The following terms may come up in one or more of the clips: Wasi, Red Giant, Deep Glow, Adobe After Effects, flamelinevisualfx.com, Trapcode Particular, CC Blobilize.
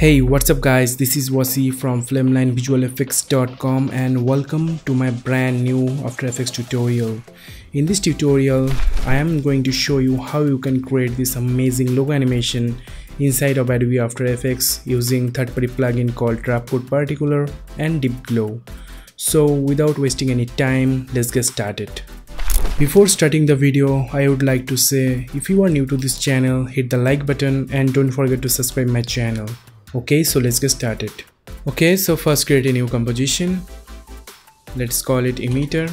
Hey, what's up guys, this is Wasi from flamelinevisualfx.com and welcome to my brand new After Effects tutorial. In this tutorial, I am going to show you how you can create this amazing logo animation inside of Adobe After Effects using third-party plugin called Trapcode Particular and Deep Glow. So without wasting any time, let's get started. Before starting the video, I would like to say, if you are new to this channel, hit the like button and don't forget to subscribe my channel. Okay, so let's get started. Okay, so first create a new composition. Let's call it emitter.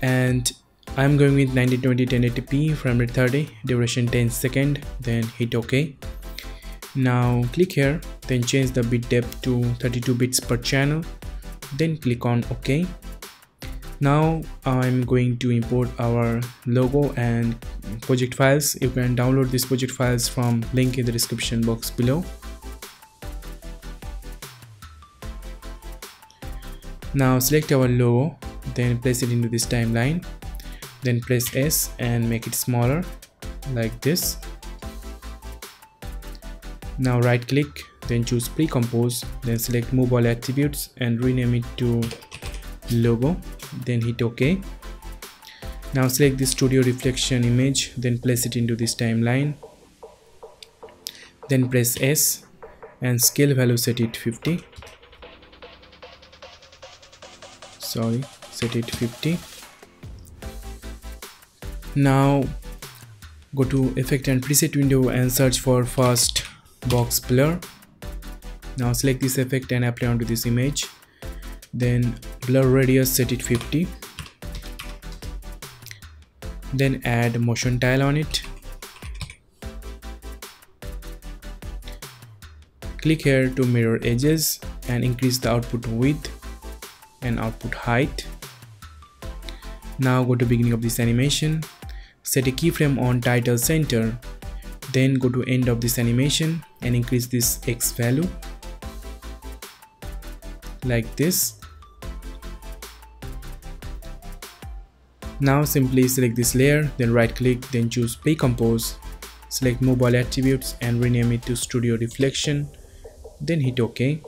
And I'm going with 1920 1080p, frame rate 30, duration 10 seconds, then hit OK. Now click here, then change the bit depth to 32 bits per channel, then click on OK. Now I'm going to import our logo and project files. You can download these project files from link in the description box below. Now select our logo, then place it into this timeline, then press S and make it smaller like this. Now right click, then choose pre-compose, then select move all attributes and rename it to logo, then hit OK. Now select the studio reflection image, then place it into this timeline, then press S and scale value, set it 50. Now go to effect and preset window and search for first box blur. Now select this effect and apply onto this image, then blur radius, set it 50, then add motion tile on it. Click here to mirror edges and increase the output width and output height. Now go to beginning of this animation, set a keyframe on title center, then go to end of this animation and increase this X value like this. Now simply select this layer, then right click, then choose pre-compose, select move all attributes and rename it to studio reflection, then hit OK.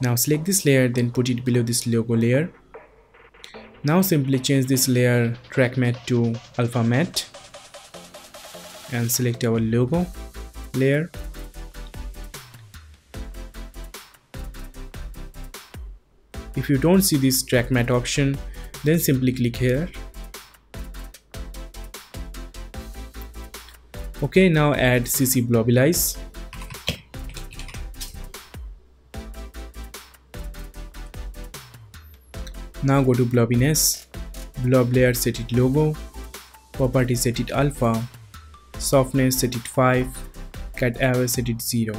Now select this layer, then put it below this logo layer. Now simply change this layer track matte to alpha matte and select our logo layer. If you don't see this track matte option, then simply click here. Okay, now add CC Blobilize. Now go to blobbiness, blob layer, set it logo, property set it alpha, softness set it 5, cat away set it 0.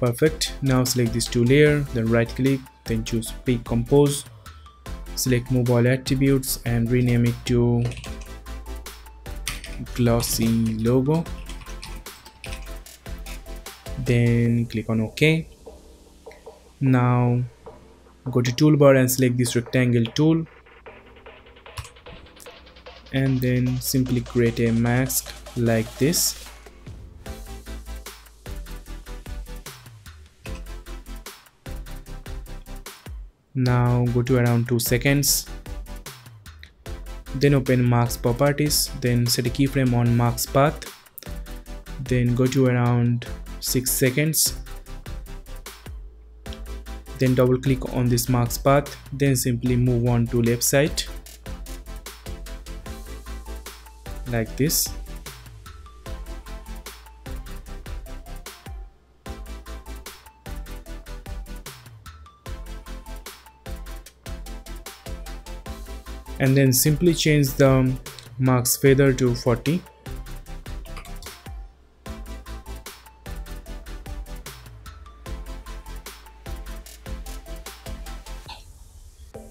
Perfect. Now select this two layer, then right click, then choose pre-compose, select move all attributes and rename it to glossy logo, then click on OK. Now go to toolbar and select this rectangle tool and then simply create a mask like this. Now go to around 2 seconds, then open max properties, then set a keyframe on max path, then go to around 6 seconds, then double click on this max path, then simply move on to left side like this. And then simply change the max feather to 40.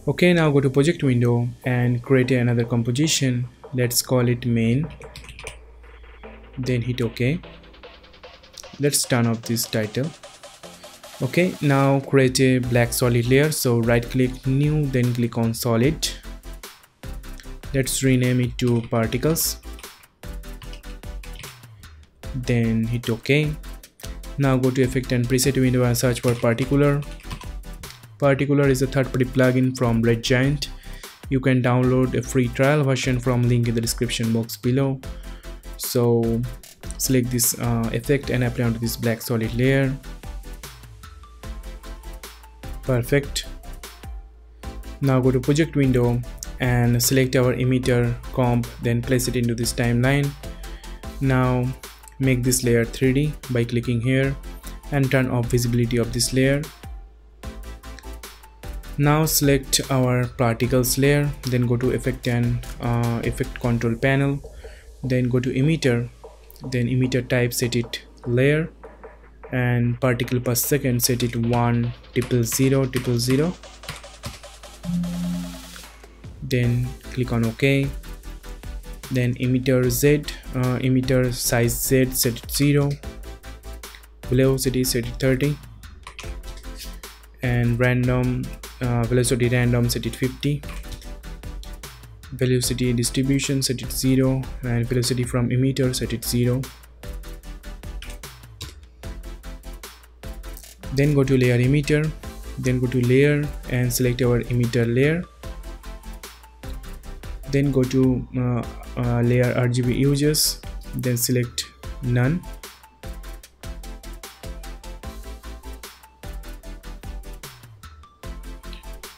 Okay, now go to project window and create another composition. Let's call it main, then hit OK. Let's turn off this title. Okay, now create a black solid layer. So right click new, then click on solid. Let's rename it to particles, then hit OK. Now go to effect and preset window and search for particular. Particular is a third-party plugin from Red Giant. You can download a free trial version from link in the description box below. So select this effect and apply onto this black solid layer. Perfect. Now go to project window and select our emitter comp, then place it into this timeline. Now make this layer 3D by clicking here and turn off visibility of this layer. Now select our particles layer, then go to effect and effect control panel, then go to emitter, then emitter type, set it layer, and particle per second set it 1,000,000. Then click on OK. Then emitter Z, emitter size Z, set it 0, velocity set it 30, and random velocity random set it 50, velocity distribution set it 0, and velocity from emitter set it 0. Then go to layer emitter, then go to layer and select our emitter layer. Then go to layer RGB uses, then select none.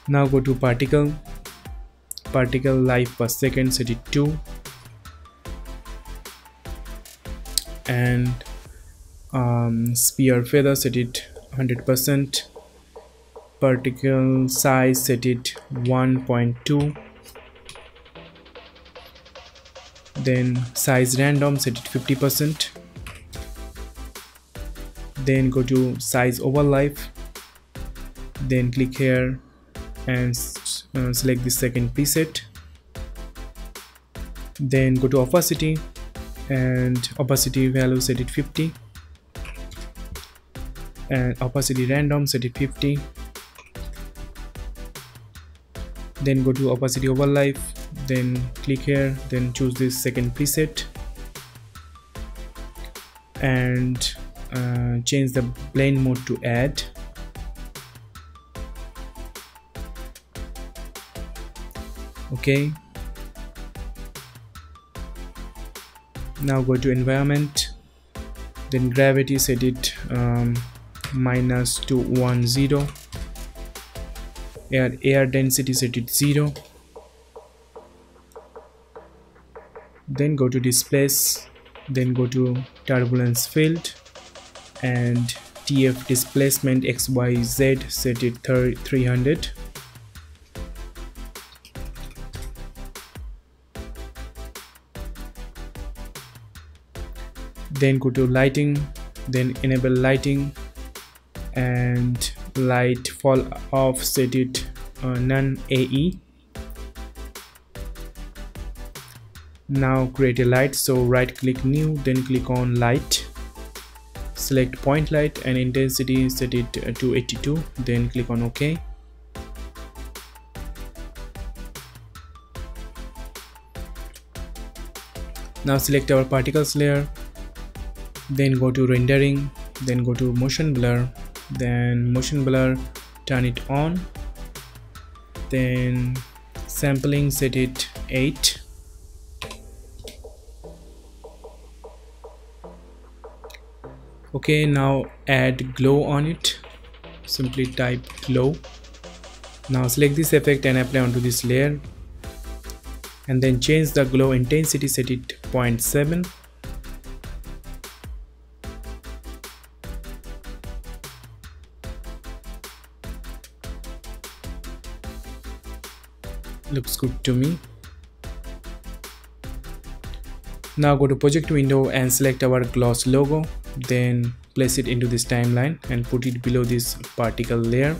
Now go to particle, particle life per second set it 2, and sphere feather set it 100%, particle size set it 1.2, then size random set it 50%, then go to size over life, then click here and select the second preset, then go to opacity and opacity value set it 50, and opacity random set it 50, then go to opacity over life, then click here, then choose this second preset and change the blend mode to add, okay. Now go to environment, then gravity set it -210, air density set it 0. Then go to displace, then go to turbulence field and TF displacement XYZ set it 300. Then go to lighting, then enable lighting and light fall off set it none AE. Now create a light, so right click new, then click on light, select point light and intensity set it to 82, then click on OK. Now select our particles layer, then go to rendering, then go to motion blur, then motion blur turn it on, then sampling set it 8, okay. Now add glow on it, simply type glow. Now select this effect and apply onto this layer, and then change the glow intensity, set it 0.7, looks good to me. Now go to project window and select our gloss logo, then place it into this timeline and put it below this particle layer,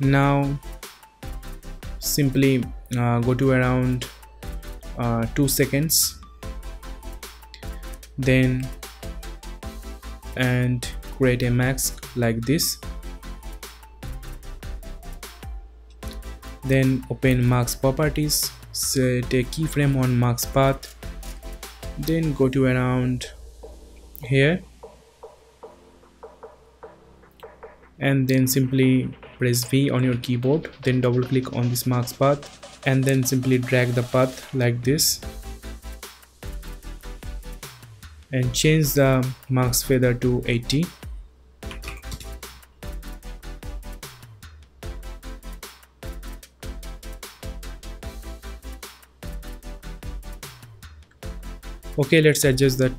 Now simply go to around 2 seconds, then and create a mask like this, then open mask properties, set a keyframe on mask path, then go to around here and then simply press V on your keyboard, then double click on this mask path and then simply drag the path like this and change the mask feather to 80. Okay, let's adjust the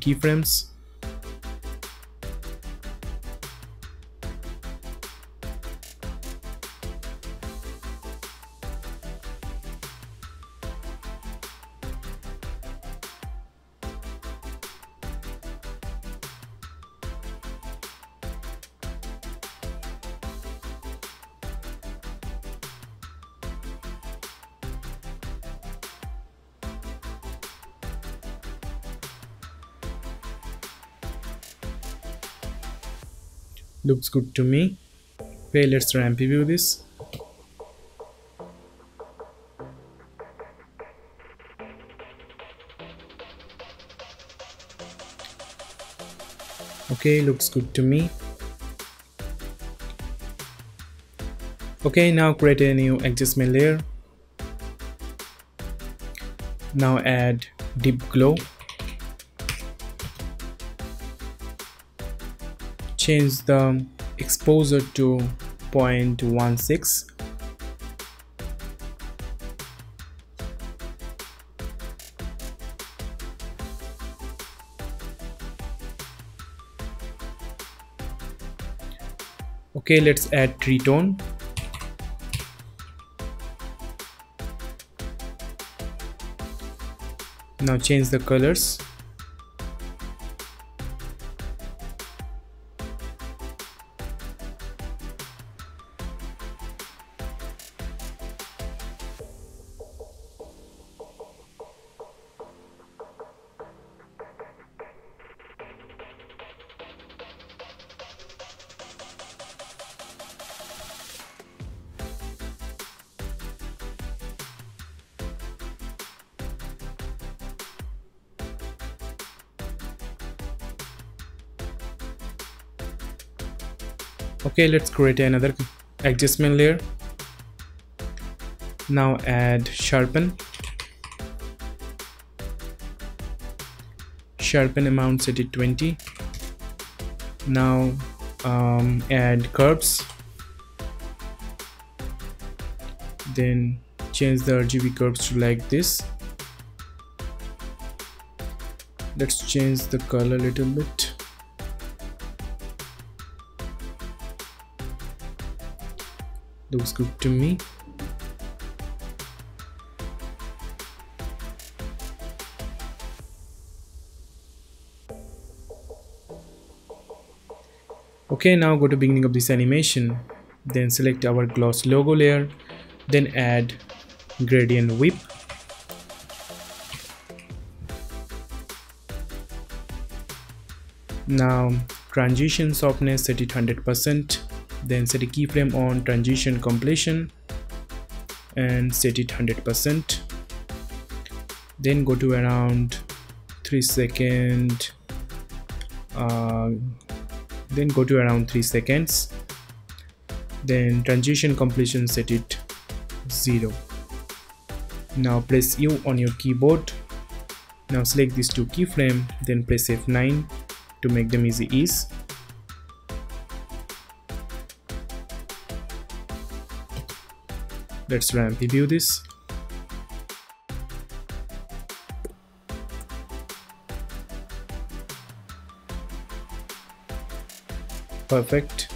keyframes. Looks good to me. Okay, let's ramp preview this. Okay, looks good to me. Okay, now create a new adjustment layer. Now add Deep Glow. Change the exposure to 0.16. Okay, let's add tree tone. Now change the colors. Okay, let's create another adjustment layer. Now add sharpen. Sharpen amount, set it 20. Now add curves. Then change the RGB curves to like this. Let's change the color a little bit. Looks good to me. Okay, now go to beginning of this animation, then select our gloss logo layer, then add gradient whip. Now transition softness, set it 100%. Then set a keyframe on transition completion and set it 100%. Then go to around 3 seconds. Then go to around 3 seconds. Then transition completion, set it 0. Now press U on your keyboard. Now select these two keyframes. Then press F9 to make them easy ease. Let's ramp preview this. Perfect.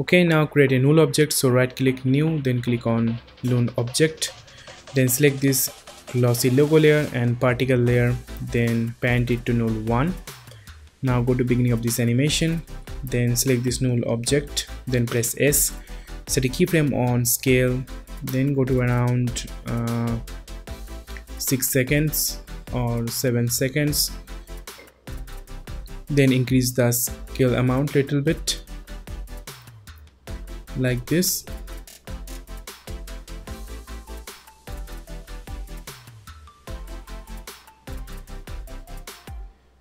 Okay, now create a null object. So right click new, then click on null object. Then select this glossy logo layer and particle layer, then paint it to null 1. Now go to beginning of this animation, then select this null object, then press S, set a keyframe on scale, then go to around 6 seconds or 7 seconds, then increase the scale amount little bit like this.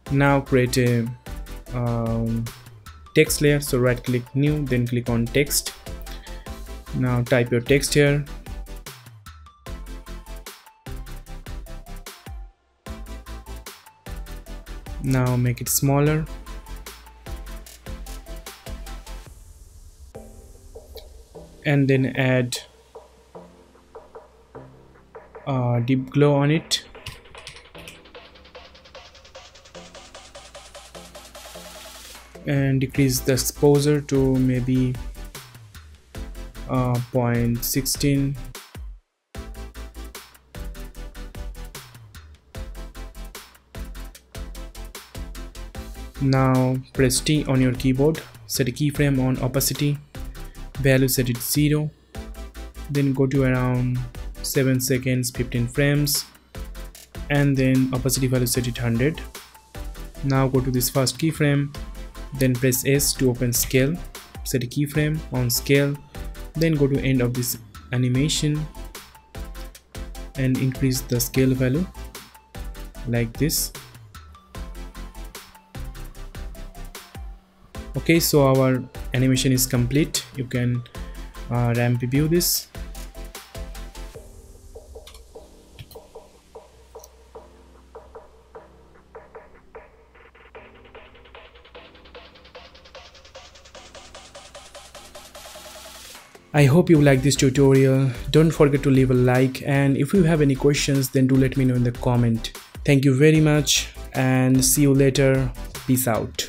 Now create a text layer, so right click new, then click on text. Now type your text here. Now make it smaller. And then add deep glow on it. And decrease the exposure to maybe 0.16. Now press T on your keyboard, set a keyframe on opacity, value set it 0, then go to around 7 seconds 15 frames, and then opacity value set it 100. Now go to this first keyframe, then press S to open scale, set a keyframe on scale, then go to end of this animation and increase the scale value like this. Okay, so our animation is complete. You can ramp view this. I hope you like this tutorial. Don't forget to leave a like, and if you have any questions then do let me know in the comment. Thank you very much and see you later. Peace out.